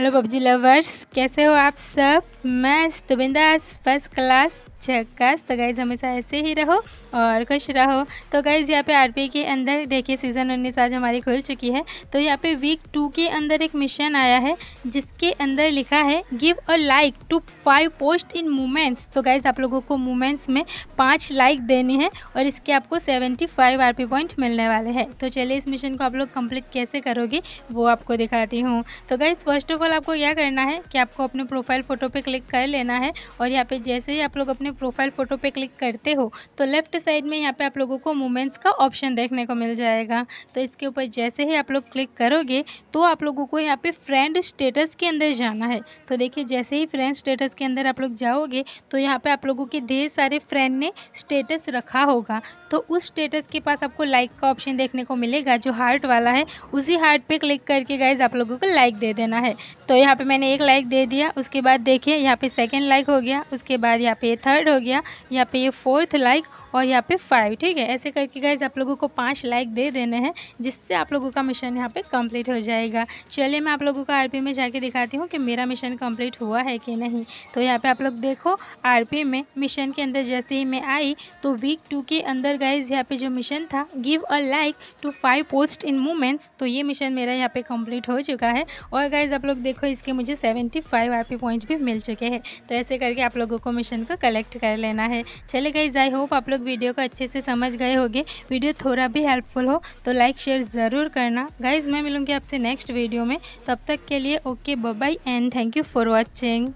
Hello PUBG lovers, कैसे हो आप सब। मस्त तो बिंदास फर्स्ट क्लास झक्कास। तो गाइज़ हमेशा ऐसे ही रहो और खुश रहो। तो गाइज़ यहाँ पे आरपी के अंदर देखिए सीज़न 19 आज हमारी खुल चुकी है। तो यहाँ पे वीक 2 के अंदर एक मिशन आया है जिसके अंदर लिखा है give a like to 5 post in movements. तो गाइज़ आप लोगों को मूवमेंट्स में 5 लाइक देनी है और इसके आपको 75 आरपी पॉइंट मिलने वाले हैं। तो चलिए इस मिशन को आप लोग कंप्लीट कैसे करोगे वो आपको दिखाती हूँ। तो गाइज़ फर्स्ट ऑफ ऑल आपको क्या करना है कि आपको अपने प्रोफाइल फ़ोटो पर क्लिक कर लेना है और यहाँ पर जैसे ही आप लोग अपने प्रोफाइल फ़ोटो पे क्लिक करते हो तो लेफ्ट साइड में यहाँ पे आप लोगों को मूवमेंट्स का ऑप्शन देखने को मिल जाएगा। तो इसके ऊपर जैसे ही आप लोग क्लिक करोगे तो आप लोगों को यहाँ पे फ्रेंड स्टेटस के अंदर जाना है। तो देखिए जैसे ही फ्रेंड स्टेटस के अंदर आप लोग जाओगे तो यहाँ पे आप लोगों के ढेर सारे फ्रेंड ने स्टेटस रखा होगा। तो उस स्टेटस के पास आपको लाइक का ऑप्शन देखने को मिलेगा जो हार्ट वाला है। उसी हार्ट पर क्लिक करके गाइज आप लोगों को लाइक दे देना है। तो यहाँ पर मैंने एक लाइक दे दिया, उसके बाद देखिए यहाँ पर सेकेंड लाइक हो गया, उसके बाद यहाँ पे थर्ड हो गया, यहाँ पे ये 4th लाइक और यहाँ पे 5। ठीक है, ऐसे करके गाइज आप लोगों को 5 लाइक दे देने हैं जिससे आप लोगों का मिशन यहाँ पे कंप्लीट हो जाएगा। चलिए मैं आप लोगों को आरपी में जाके दिखाती हूँ कि मेरा मिशन कंप्लीट हुआ है कि नहीं। तो यहाँ पे आप लोग देखो आरपी में मिशन के अंदर जैसे ही मैं आई तो वीक 2 के अंदर गाइज यहाँ पे जो मिशन था give a like to 5 post in movements, तो ये मिशन मेरा यहाँ पे कंप्लीट हो चुका है और गाइज आप लोग देखो इसके मुझे 75 आरपी पॉइंट भी मिल चुके हैं। तो ऐसे करके आप लोगों को मिशन को कलेक्ट कर लेना है। चलिए गाइज आई होप आप वीडियो को अच्छे से समझ गए होंगे। वीडियो थोड़ा भी हेल्पफुल हो तो लाइक शेयर ज़रूर करना। गाइज मैं मिलूंगी आपसे नेक्स्ट वीडियो में, तब तक के लिए okay bye bye and thank you for watching.